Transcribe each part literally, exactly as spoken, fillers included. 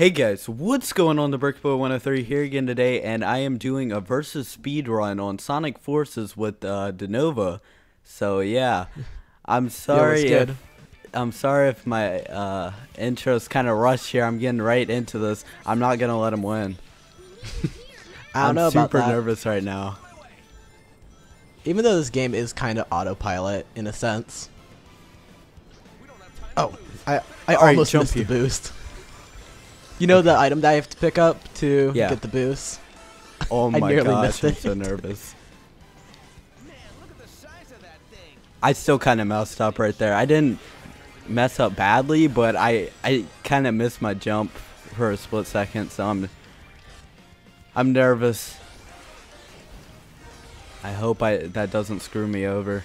Hey guys, what's going on? The Brickboy one oh three here again today, and I am doing a versus speed run on Sonic Forces with uh, DaNova. So yeah, I'm sorry. Yo, if, I'm sorry if my uh, intro's kind of rushed here. I'm getting right into this. I'm not gonna let him win. I don't I'm know about that. I'm super nervous right now. Even though this game is kind of autopilot in a sense. Oh, I I All almost right, missed you. the boost. You know the item that I have to pick up to yeah. get the boost? Oh my gosh, I'm so nervous. Man, look at the size of that thing. I still kind of messed up right there. I didn't mess up badly, but I, I kind of missed my jump for a split second, so I'm, I'm nervous. I hope I that doesn't screw me over.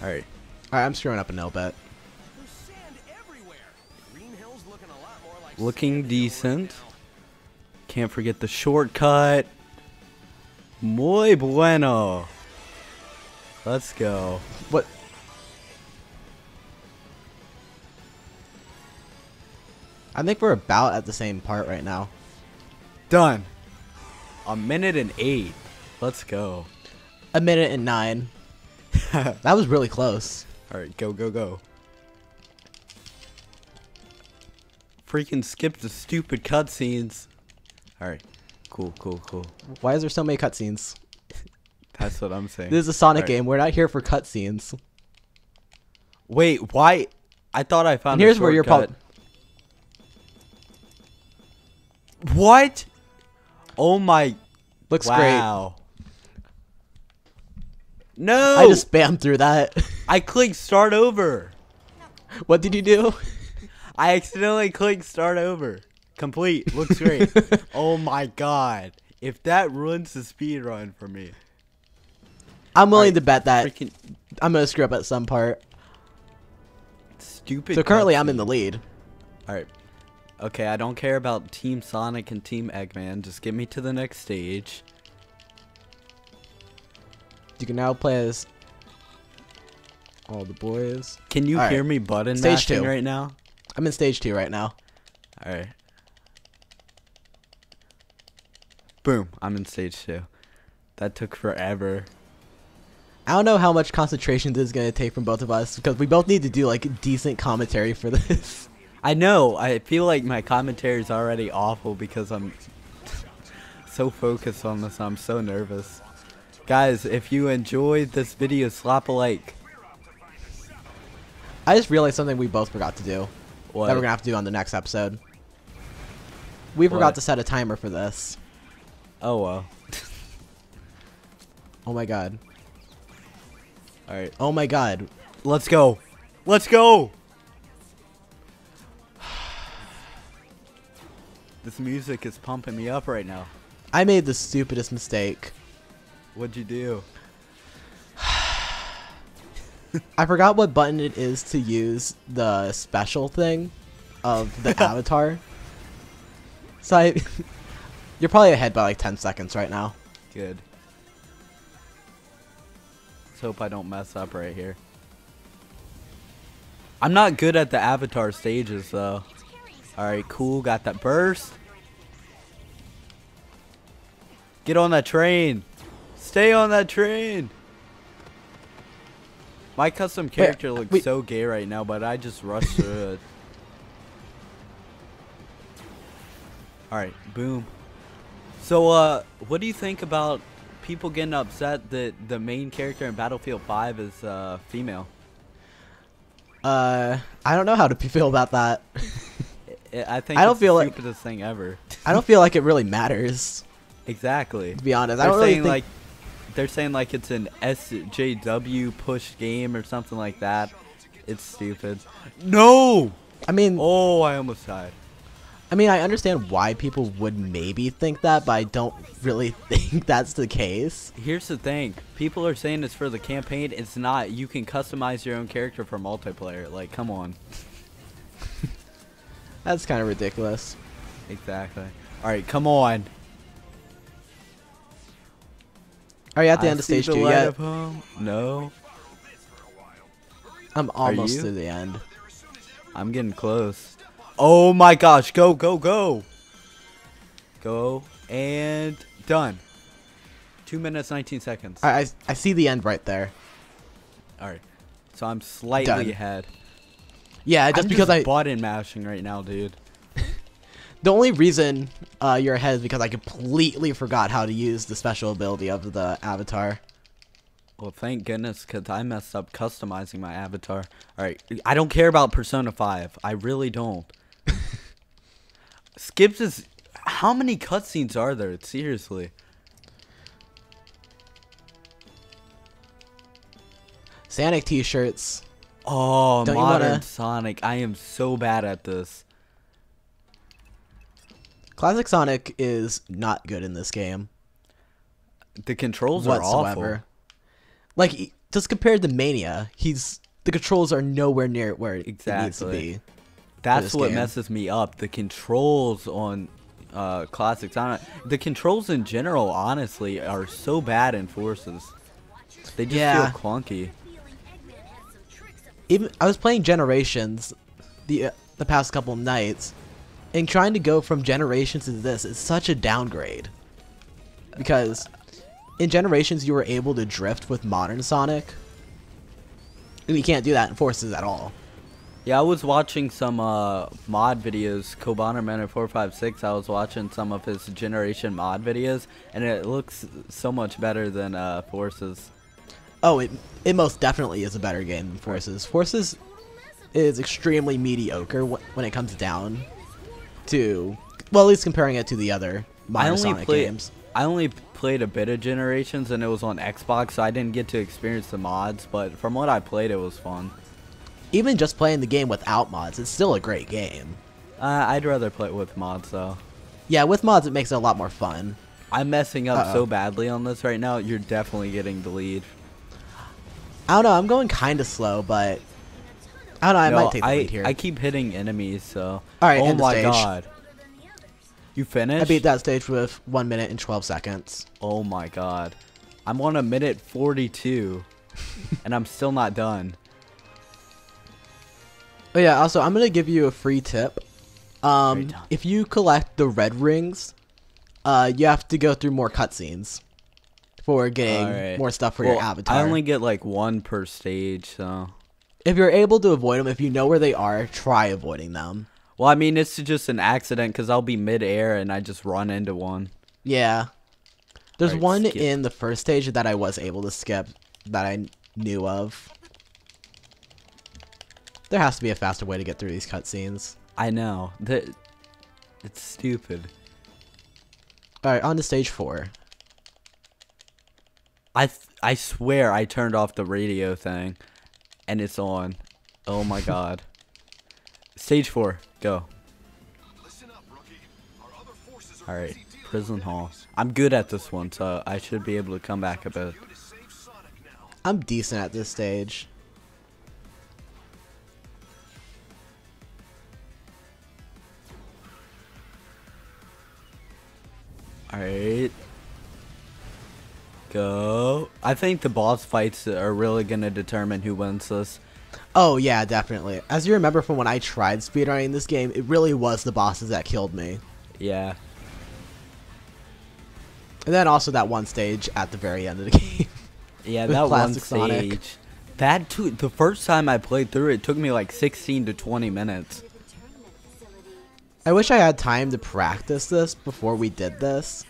All right. All right, I'm screwing up a no bet. Looking decent. Can't forget the shortcut. Muy bueno. Let's go. What? I think we're about at the same part right now. Done. A minute and eight. Let's go. A minute and nine. That was really close. All right, go, go, go. Freaking skip the stupid cutscenes. Alright. Cool, cool, cool. Why is there so many cutscenes? That's what I'm saying. This is a Sonic right. game. We're not here for cutscenes. Wait, why? I thought I found and here's a shortcut. Where you're probably... What? Oh my... Looks wow. great. Wow. No! I just spammed through that. I clicked start over. What did you do? I accidentally clicked start over. Complete. Looks great. Oh my god. If that ruins the speed run for me. I'm willing right. to bet that Freaking I'm going to screw up at some part. Stupid. So currently cutscene. I'm in the lead. Alright. Okay, I don't care about Team Sonic and Team Eggman. Just get me to the next stage. You can now play as all the boys. Can you all hear right. me button stage mashing two. right now? I'm in stage two right now. All right. Boom. I'm in stage two. That took forever. I don't know how much concentration this is going to take from both of us because we both need to do like decent commentary for this. I know. I feel like my commentary is already awful because I'm so focused on this. I'm so nervous. Guys, if you enjoyed this video, slap a like. I just realized something we both forgot to do. What? That we're going to have to do on the next episode. We forgot what? to set a timer for this. Oh, well. Oh, my God. All right. Oh, my God. Let's go. Let's go. This music is pumping me up right now. I made the stupidest mistake. What'd you do? I forgot what button it is to use the special thing of the avatar. So I, you're probably ahead by like ten seconds right now. Good. Let's hope I don't mess up right here. I'm not good at the avatar stages though. Alright, cool. Got that burst. Get on that train. Stay on that train. My custom character wait, looks wait. so gay right now, but I just rushed through it. Alright, boom. So, uh, what do you think about people getting upset that the main character in Battlefield five is, uh, female? Uh, I don't know how to feel about that. I think I don't it's feel the like, stupidest thing ever. I don't feel like it really matters. Exactly. To be honest, They're I don't really think... Like, They're saying like it's an S J W push game or something like that. It's stupid. No! I mean... Oh, I almost died. I mean, I understand why people would maybe think that, but I don't really think that's the case. Here's the thing. People are saying it's for the campaign. It's not. You can customize your own character for multiplayer. Like, come on. That's kind of ridiculous. Exactly. Alright, come on. Are you at the I end of stage two yet? No. I'm almost to the end. I'm getting close. Oh my gosh, go, go, go. Go and done. two minutes, nineteen seconds. I, I, I see the end right there. All right. So I'm slightly done. ahead. Yeah, just I'm because just I button mashing right now, dude. The only reason uh, you're ahead is because I completely forgot how to use the special ability of the avatar. Well, thank goodness, because I messed up customizing my avatar. All right. I don't care about Persona five. I really don't. Skips is... How many cutscenes are there? Seriously. Sonic t-shirts. Oh, don't modern wanna... Sonic. I am so bad at this. Classic Sonic is not good in this game. The controls whatsoever. are awful. Like, just compared to Mania, he's the controls are nowhere near where it exactly. needs to be. That's what game. messes me up. The controls on uh, Classic Sonic, the controls in general, honestly, are so bad in Forces. They just yeah. feel clunky. Even I was playing Generations the uh, the past couple of nights, and trying to go from Generations to this is such a downgrade. Because in Generations, you were able to drift with modern Sonic. And you can't do that in Forces at all. Yeah, I was watching some uh, mod videos. Kobanerman four five six, I was watching some of his Generation mod videos, and it looks so much better than uh, Forces. Oh, it, it most definitely is a better game than Forces. Forces is extremely mediocre wh when it comes down to... Well, at least comparing it to the other modern Sonic play, games. I only... played a bit of Generations, and it was on Xbox, so I didn't get to experience the mods, but from what I played, it was fun. Even just playing the game without mods, it's still a great game. Uh, I'd rather play it with mods, though. Yeah, with mods, it makes it a lot more fun. I'm messing up uh-oh. so badly on this right now, you're definitely getting the lead. I don't know, I'm going kind of slow, but... I don't know, I no, might take the I, lead here. I keep hitting enemies, so... Alright, oh my stage. god. You finished? I beat that stage with one minute and twelve seconds. Oh my god. I'm on a minute forty-two. And I'm still not done. Oh yeah, also, I'm going to give you a free tip. Um, if you collect the red rings, uh, you have to go through more cutscenes for getting right. more stuff for well, your avatar. I only get like one per stage, so... If you're able to avoid them, if you know where they are, try avoiding them. Well, I mean, it's just an accident because I'll be mid-air and I just run into one. Yeah. There's right, one skip. in the first stage that I was able to skip that I knew of. There has to be a faster way to get through these cutscenes. I know. The, it's stupid. Alright, on to stage four. I, th I swear I turned off the radio thing and it's on. Oh my god. Stage four, go. Alright, prison hall. I'm good at this one, so I should be able to come back a bit. I'm decent at this stage. Alright. Go. I think the boss fights are really going to determine who wins this. Oh yeah, definitely. As you remember from when I tried speedrunning this game, it really was the bosses that killed me. Yeah. And then also that one stage at the very end of the game. Yeah, that one stage. Sonic. That too, the first time I played through it took me like sixteen to twenty minutes. I wish I had time to practice this before we did this,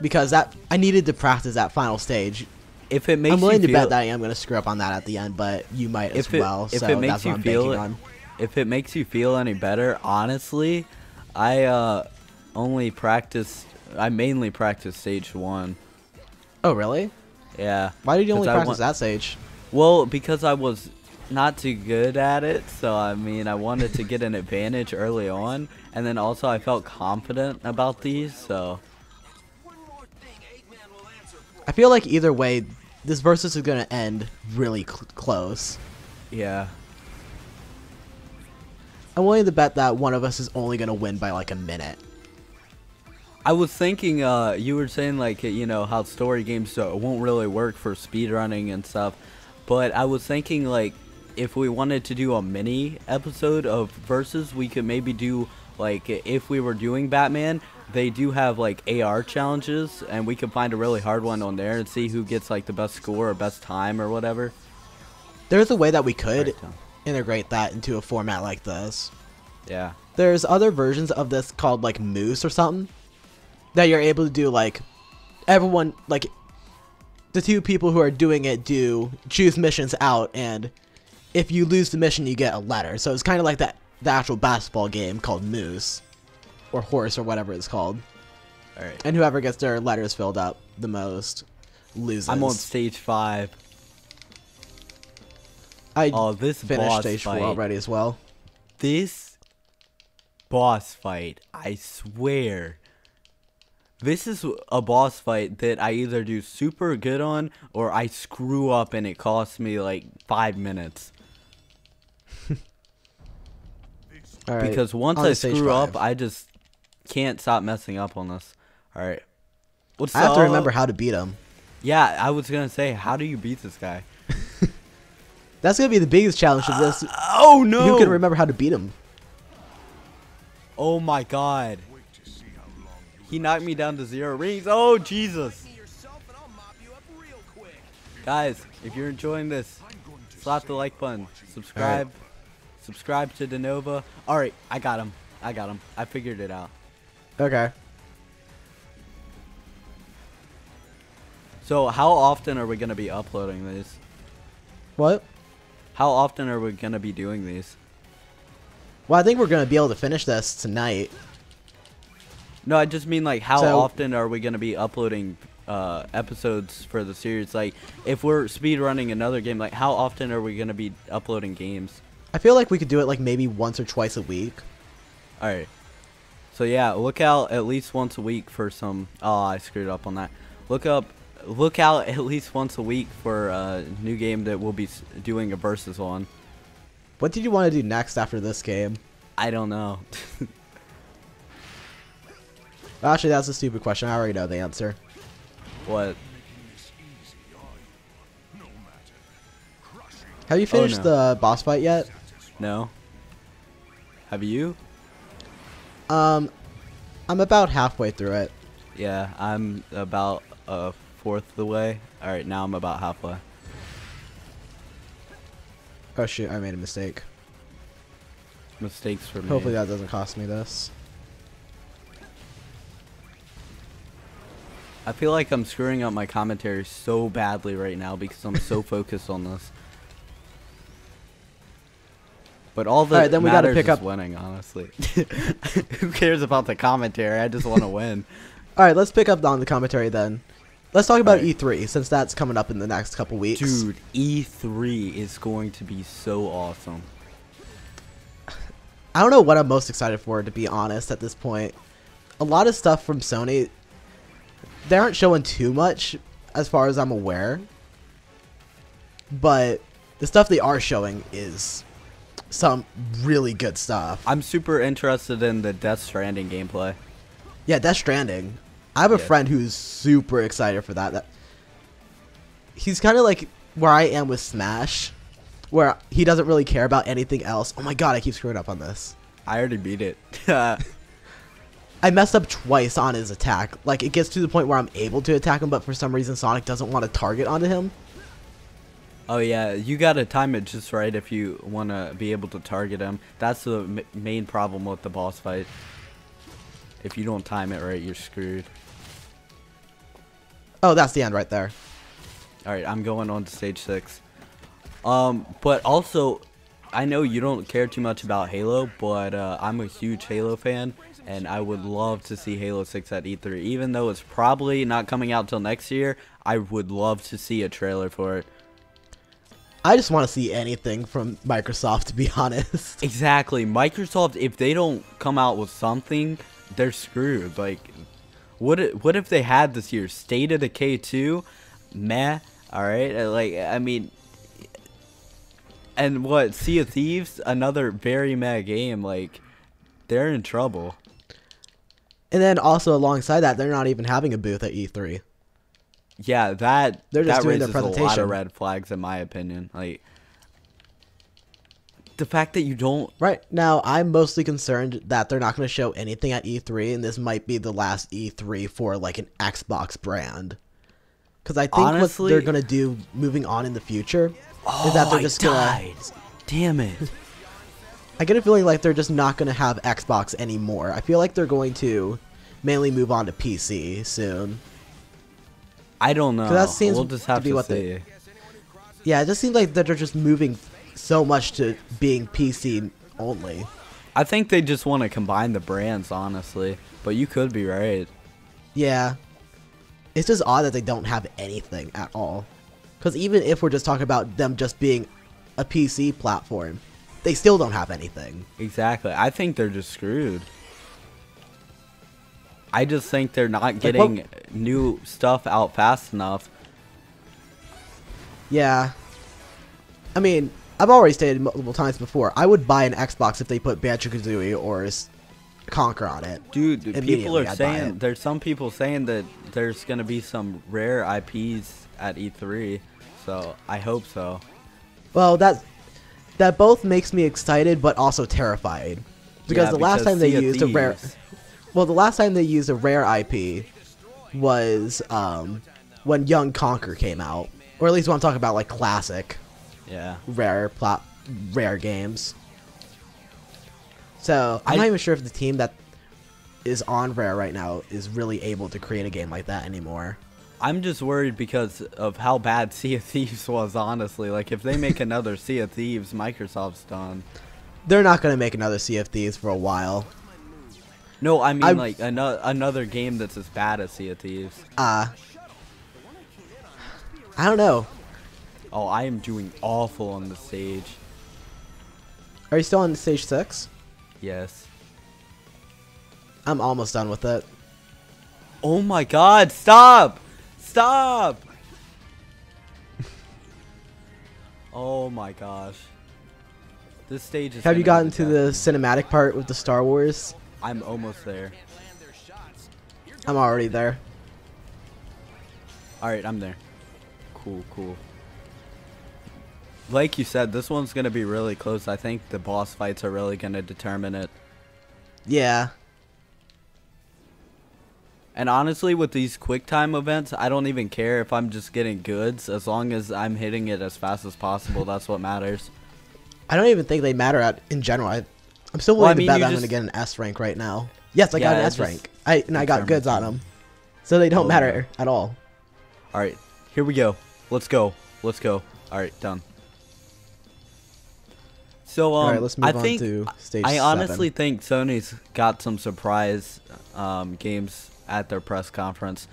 because that I needed to practice that final stage. If it makes I'm willing you to feel, bet that I am going to screw up on that at the end, but you might as if it, well. If so it makes that's you what I'm feel, on. If it makes you feel any better, honestly, I uh, only practiced. I mainly practiced stage one. Oh really? Yeah. Why did you only I practice that stage? Well, because I was not too good at it, so I mean, I wanted to get an advantage early on, and then also I felt confident about these, so. I feel like either way, this versus is going to end really cl close. Yeah. I'm willing to bet that one of us is only going to win by like a minute. I was thinking, uh, you were saying like, you know, how story games uh, won't really work for speedrunning and stuff. But I was thinking like, if we wanted to do a mini episode of Versus, we could maybe do, like, if we were doing Batman, they do have, like, A R challenges, and we could find a really hard one on there and see who gets, like, the best score or best time or whatever. There's a way that we could integrate that into a format like this. Yeah. There's other versions of this called, like, Moose or something, that you're able to do, like, everyone, like, the two people who are doing it do choose missions out, and if you lose the mission, you get a letter. So it's kind of like that the actual basketball game called Moose, or Horse, or whatever it's called. All right. And whoever gets their letters filled up the most loses. I'm on stage five. I oh, this finished stage four already as well. This boss fight, I swear. This is a boss fight that I either do super good on, or I screw up and it costs me like five minutes. Right. Because once on I screw five. up, I just can't stop messing up on this. Alright. What's I have up? to remember how to beat him. Yeah, I was going to say, how do you beat this guy? That's going to be the biggest challenge of this. Uh, oh, no! Who can remember how to beat him? Oh, my God. He knocked me down to zero rings. Oh, Jesus. Guys, if you're enjoying this, slap the like button. Subscribe. Right. Subscribe to DaNova. All right, I got him. I got him. I figured it out. Okay. So how often are we going to be uploading these? What? How often are we going to be doing these? Well, I think we're going to be able to finish this tonight. No, I just mean, like, how so, often are we going to be uploading uh, episodes for the series? Like, if we're speedrunning another game, like, how often are we going to be uploading games? I feel like we could do it, like, maybe once or twice a week. All right. So, yeah, look out at least once a week for some... Oh, I screwed up on that. Look up, look out at least once a week for a new game that we'll be doing a Versus on. What did you want to do next after this game? I don't know. Actually, that's a stupid question. I already know the answer. What? Have you finished oh, no. the boss fight yet? No. Have you? Um, I'm about halfway through it. Yeah, I'm about a fourth of the way. All right, now I'm about halfway. Oh shoot! I made a mistake. Mistakes for me. Hopefully that doesn't cost me this. I feel like I'm screwing up my commentary so badly right now because I'm so focused on this. But all that all right, then we gotta pick up winning, honestly. Who cares about the commentary? I just want to win. All right, let's pick up on the commentary then. Let's talk about right. E three, since that's coming up in the next couple weeks. Dude, E three is going to be so awesome. I don't know what I'm most excited for, to be honest, at this point. A lot of stuff from Sony... They aren't showing too much, as far as I'm aware. But the stuff they are showing is some really good stuff. I'm super interested in the Death Stranding gameplay. Yeah, Death Stranding. I have a yeah. friend who's super excited for that. That he's kind of like where I am with Smash, where he doesn't really care about anything else. Oh my god, I keep screwing up on this. I already beat it. I messed up twice on his attack. Like, it gets to the point where I'm able to attack him, but for some reason Sonic doesn't want to target onto him. Oh yeah, you gotta time it just right if you want to be able to target him. That's the m main problem with the boss fight. If you don't time it right, you're screwed. Oh, that's the end right there. Alright, I'm going on to stage six. Um, but also, I know you don't care too much about Halo, but uh, I'm a huge Halo fan. And I would love to see Halo six at E three. Even though it's probably not coming out till next year, I would love to see a trailer for it. I just want to see anything from Microsoft, to be honest. Exactly. Microsoft, if they don't come out with something, they're screwed. Like, what if, what if they had this year? State of Decay two? Meh. Alright? Like, I mean... And what? Sea of Thieves? Another very meh game. Like, they're in trouble. And then also alongside that, they're not even having a booth at E three. Yeah, that they're just that doing raises their presentation. A lot of red flags, in my opinion. Like, the fact that you don't... Right. Now, I'm mostly concerned that they're not going to show anything at E three, and this might be the last E three for, like, an Xbox brand. Because I think Honestly, what they're going to do moving on in the future oh, is that they're just going to... Damn it. I get a feeling like they're just not going to have Xbox anymore. I feel like they're going to mainly move on to P C soon. I don't know. That seems we'll just have to, to be what see. They... Yeah, it just seems like that they're just moving so much to being P C only. I think they just want to combine the brands, honestly. But you could be right. Yeah. It's just odd that they don't have anything at all. Because even if we're just talking about them just being a P C platform, they still don't have anything. Exactly. I think they're just screwed. I just think they're not getting like, what... new stuff out fast enough. Yeah. I mean, I've already stated multiple times before, I would buy an Xbox if they put Banjo-Kazooie or Conker on it. Dude, people are I'd saying, there's some people saying that there's going to be some rare I Ps at E three, so I hope so. Well, that, that both makes me excited but also terrified. Because yeah, the because last time they used Thieves. a rare... Well, the last time they used a rare I P was um, when Young Conker came out. Or at least when I'm talking about, like, classic, yeah, rare plot, rare games. So I'm I, not even sure if the team that is on Rare right now is really able to create a game like that anymore. I'm just worried because of how bad Sea of Thieves was, honestly. Like, if they make another Sea of Thieves, Microsoft's done. They're not going to make another Sea of Thieves for a while. No, I mean, I, like, another another game that's as bad as Sea of Thieves. Ah. Uh, I don't know. Oh, I am doing awful on the stage. Are you still on stage six? Yes. I'm almost done with it. Oh my god, stop! Stop! Oh my gosh. This stage is... Have you gotten to the cinematic part with the Star Wars? I'm almost there. I'm already there. Alright, I'm there. Cool, cool. Like you said, this one's going to be really close. I think the boss fights are really going to determine it. Yeah. And honestly, with these quick time events, I don't even care if I'm just getting goods. As long as I'm hitting it as fast as possible, that's what matters. I don't even think they matter at, in general. I, I'm still willing well, I mean, to bet that I'm going to get an S rank right now. Yes, I yeah, got an S rank. I, and I got goods on them. So they don't oh, matter yeah. at all. Alright, here we go. Let's go. Let's go. Alright, done. So, um, right, let's move I on think, to stage I honestly seven. think Sony's got some surprise um, games at their press conference.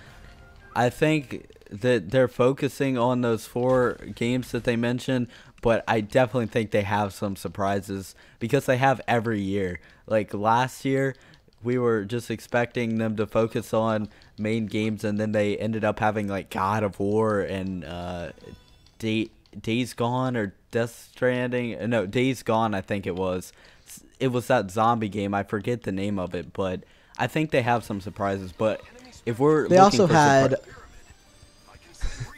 I think that they're focusing on those four games that they mentioned, but I definitely think they have some surprises because they have every year. Like last year, we were just expecting them to focus on main games, and then they ended up having like God of War and uh, Date. Days Gone or Death Stranding. No, Days Gone, I think it was. It was that zombie game. I forget the name of it, but I think they have some surprises. But if we're they also had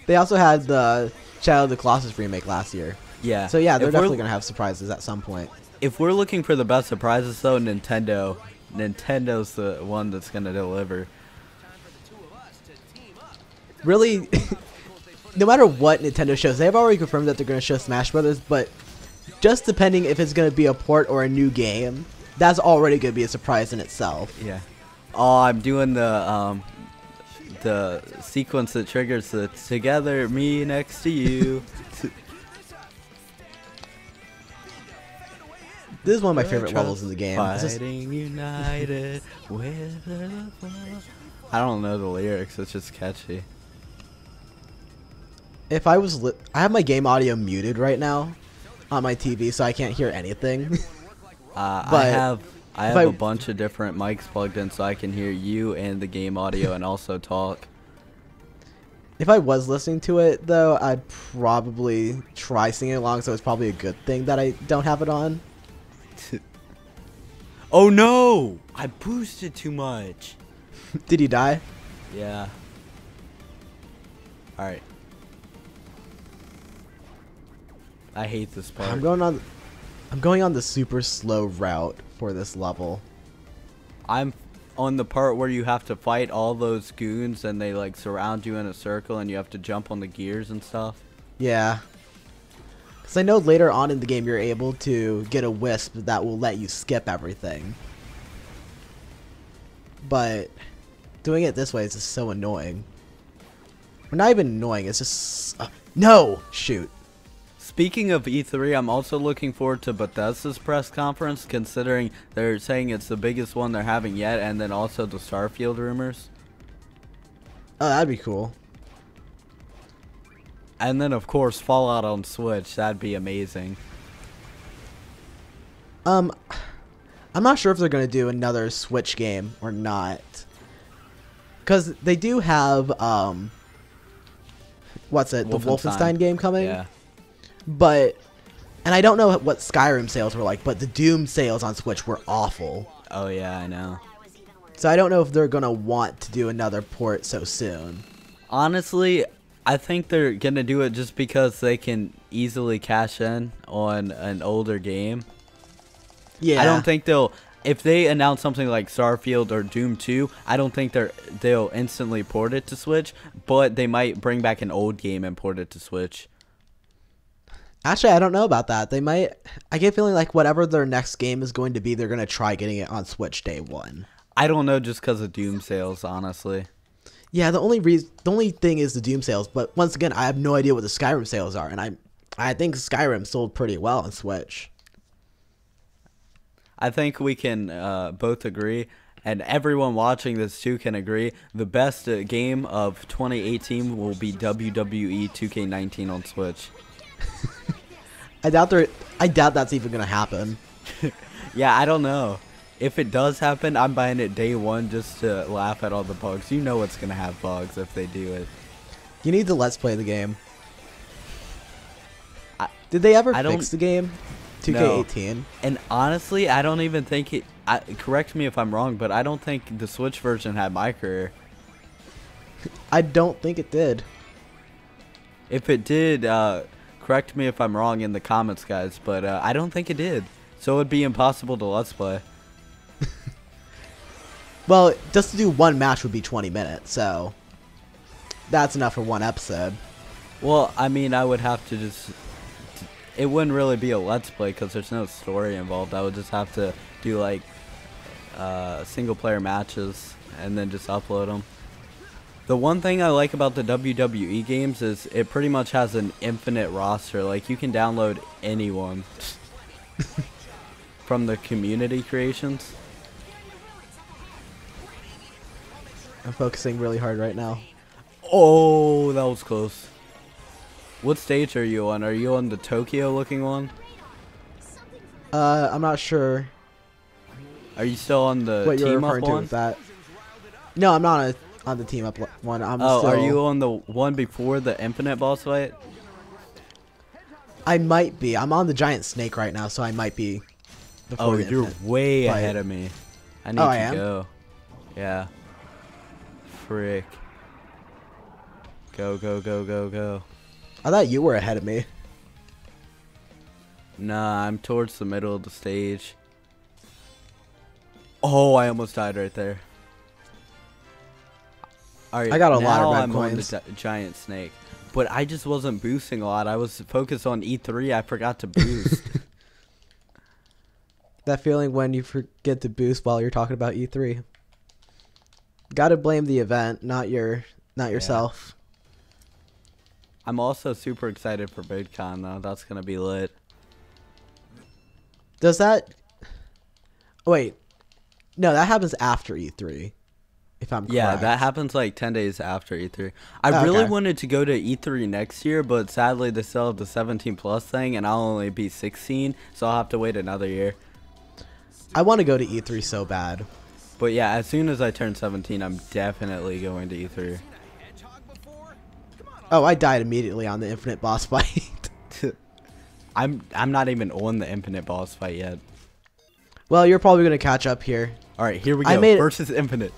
they also had the Shadow of the Colossus remake last year. Yeah. So yeah, they're definitely gonna have surprises at some point. If we're looking for the best surprises, though, Nintendo, Nintendo's the one that's gonna deliver. Really. No matter what Nintendo shows, they've already confirmed that they're going to show Smash Brothers, but just depending if it's going to be a port or a new game, that's already going to be a surprise in itself. Yeah. Oh, I'm doing the um, the sequence that triggers the together, me next to you. This is one of my favorite levels of the game. Fighting united with the world. I don't know the lyrics, it's just catchy. If I was, li I have my game audio muted right now on my T V, so I can't hear anything. uh, but I have, I have I, a bunch of different mics plugged in, so I can hear you and the game audio, and also talk. If I was listening to it though, I'd probably try singing along. So it's probably a good thing that I don't have it on. Oh no! I boosted too much. Did you die? Yeah. All right. I hate this part. I'm going on. I'm going on the super slow route for this level. I'm on the part where you have to fight all those goons and they like surround you in a circle and you have to jump on the gears and stuff. Yeah. Because I know later on in the game you're able to get a wisp that will let you skip everything. But doing it this way is just so annoying. Well, not even annoying, it's just... Uh, no! Shoot. Speaking of E three, I'm also looking forward to Bethesda's press conference, considering they're saying it's the biggest one they're having yet, and then also the Starfield rumors. Oh, that'd be cool. And then, of course, Fallout on Switch. That'd be amazing. Um, I'm not sure if they're going to do another Switch game or not. Because they do have, um... what's it? Wolfenstein. The Wolfenstein game coming? Yeah. But, and I don't know what Skyrim sales were like, but the Doom sales on Switch were awful. Oh yeah, I know. So I don't know if they're going to want to do another port so soon. Honestly, I think they're going to do it just because they can easily cash in on an older game. Yeah. I don't think they'll, if they announce something like Starfield or Doom two, I don't think they're, they'll instantly port it to Switch, but they might bring back an old game and port it to Switch. Actually, I don't know about that. They might... I get feeling like whatever their next game is going to be, they're going to try getting it on Switch day one. I don't know, just because of Doom sales, honestly. Yeah, the only reason, the only thing is the Doom sales, but once again, I have no idea what the Skyrim sales are, and I I think Skyrim sold pretty well on Switch. I think we can uh, both agree, and everyone watching this too can agree, the best uh, game of twenty eighteen will be W W E two K nineteen on Switch. I doubt there. I doubt that's even gonna happen. Yeah, I don't know. If it does happen, I'm buying it day one just to laugh at all the bugs. You know it's gonna have bugs if they do it. You need to let's play the game. I, Did they ever I fix the game? two K eighteen. No. And honestly, I don't even think it. I, correct me if I'm wrong, but I don't think the Switch version had my career. I don't think it did. If it did, uh. correct me if I'm wrong in the comments, guys, but uh, I don't think it did. So it would be impossible to let's play. Well, just to do one match would be twenty minutes, so that's enough for one episode. Well, I mean, I would have to just... It wouldn't really be a let's play because there's no story involved. I would just have to do, like, uh, single-player matches and then just upload them. The one thing I like about the W W E games is it pretty much has an infinite roster. Like, you can download anyone from the community creations. I'm focusing really hard right now. Oh, that was close. What stage are you on? Are you on the Tokyo-looking one? Uh, I'm not sure. Are you still on the team-up one? What you're referring to with that? No, I'm not on a... on the team up one. I'm oh, still... are you on the one before the infinite boss fight? I might be. I'm on the giant snake right now, so I might be. Oh, you're way fight. ahead of me. I need oh, to I go. Yeah. Frick. Go, go, go, go, go. I thought you were ahead of me. Nah, I'm towards the middle of the stage. Oh, I almost died right there. All right, I got a lot of red I'm coins. On the giant snake, but I just wasn't boosting a lot. I was focused on E three. I forgot to boost. That feeling when you forget to boost while you're talking about E three. Got to blame the event, not your, not yourself. Yeah. I'm also super excited for VidCon though. That's gonna be lit. Does that? Oh, wait, no, that happens after E three. If I'm yeah, correct. That happens like ten days after E three. I oh, really okay. wanted to go to E three next year, but sadly they still have the seventeen plus thing, and I'll only be sixteen, so I'll have to wait another year. I want to go to E three so bad. But yeah, as soon as I turn seventeen, I'm definitely going to E three. Oh, I died immediately on the infinite boss fight. I'm, I'm not even on the infinite boss fight yet. Well, you're probably going to catch up here. All right, here we go. I made versus infinite.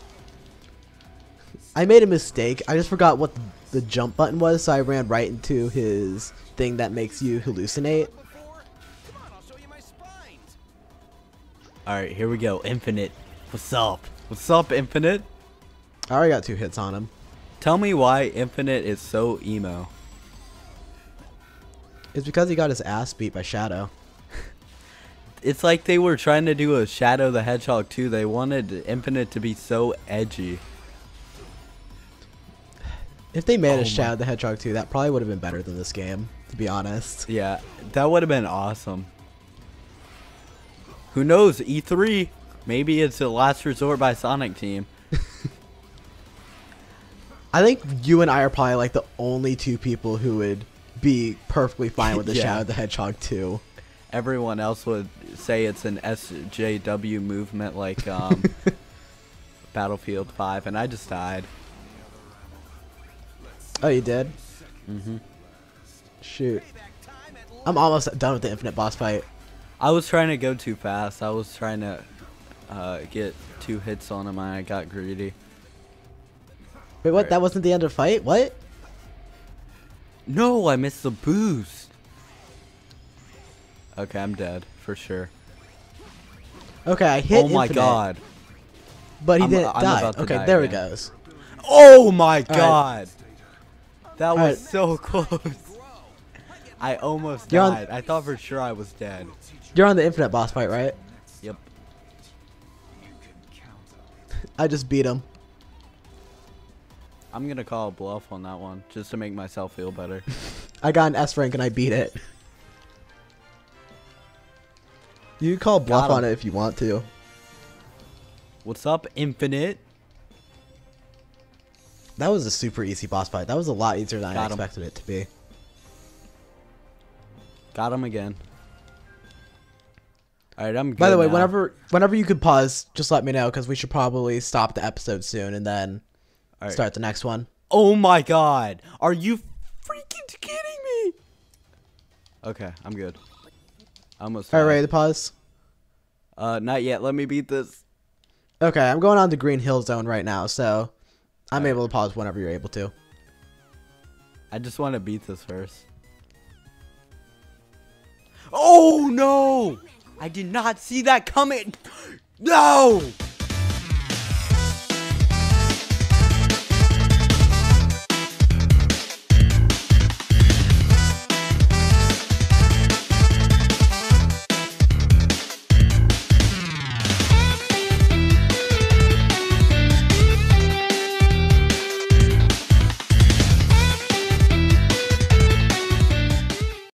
I made a mistake. I just forgot what the jump button was, so I ran right into his thing that makes you hallucinate. Alright, here we go. Infinite. What's up? What's up, Infinite? I already got two hits on him. Tell me why Infinite is so emo. It's because he got his ass beat by Shadow. It's like they were trying to do a Shadow the Hedgehog two. They wanted Infinite to be so edgy. If they made oh a Shadow the Hedgehog two, that probably would have been better than this game, to be honest. Yeah, that would have been awesome. Who knows? E three. Maybe it's a last resort by Sonic Team. I think you and I are probably like the only two people who would be perfectly fine with the yeah. Shadow the Hedgehog two. Everyone else would say it's an S J W movement like um, Battlefield five, and I just died. Oh, you did? Mm-hmm. Shoot. I'm almost done with the Infinite boss fight. I was trying to go too fast. I was trying to uh, get two hits on him, and I got greedy. Wait, what? Right. That wasn't the end of the fight? What? No, I missed the boost. Okay, I'm dead for sure. Okay, I hit Infinite. Oh my god. But he I'm, didn't I'm die. Okay, die there again. It goes. Oh my god. Right. That was right. so close. I almost You're died. I thought for sure I was dead. You're on the Infinite boss fight, right? Yep. I just beat him. I'm going to call a bluff on that one, just to make myself feel better. I got an S rank and I beat it. You can call bluff on it if you want to. What's up, Infinite? That was a super easy boss fight. That was a lot easier than I expected it to be. Got him again. All right, I'm good. By the way, now. whenever whenever you could pause, just let me know, because we should probably stop the episode soon and then right. start the next one. Oh my god. Are you freaking kidding me? Okay, I'm good. I almost All right, ready to pause? Uh, not yet. Let me beat this. Okay, I'm going on to Green Hill Zone right now, so... I'm able to pause whenever you're able to. I just want to beat this first. Oh, no! I did not see that coming! No!